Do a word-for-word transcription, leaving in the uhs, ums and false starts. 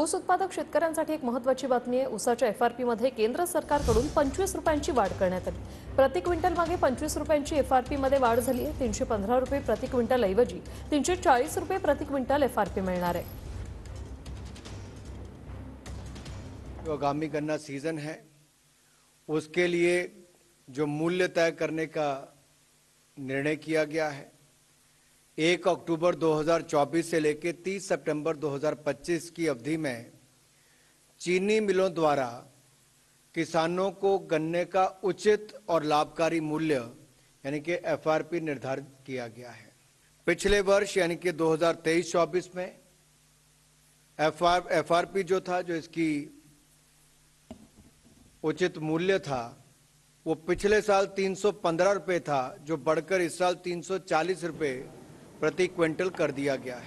ऊस उत्पादक शेतकऱ्यांसाठी एक महत्त्वाची बातमी आहे। ऊसाच्या एफआरपी मध्ये केंद्र सरकारकडून पंचवीस रुपयांची वाढ करण्यात आली। प्रति क्विंटल मागे पंचवीस रुपयांची एफआरपी मध्ये वाढ झाली आहे। तीनशे पंधरा रुपये प्रति क्विंटल ऐवजी तीनशे चाळीस रुपये प्रति क्विंटल एफआरपी मिळणार आहे। आगामी गन्ना सीजन है, उसके लिए जो मूल्य तय करने का निर्णय किया गया है एक अक्टूबर दो हज़ार चौबीस से लेकर तीस सितंबर दो हज़ार पच्चीस की अवधि में चीनी मिलों द्वारा किसानों को गन्ने का उचित और लाभकारी मूल्य यानी कि एफआरपी निर्धारित किया गया है। पिछले वर्ष यानी कि दो हज़ार तेईस चौबीस में एफआर एफआरपी जो था, जो इसकी उचित मूल्य था, वो पिछले साल तीन सौ पंद्रह रुपये था, जो बढ़कर इस साल तीन सौ चालीस रुपये प्रति क्विंटल कर दिया गया है।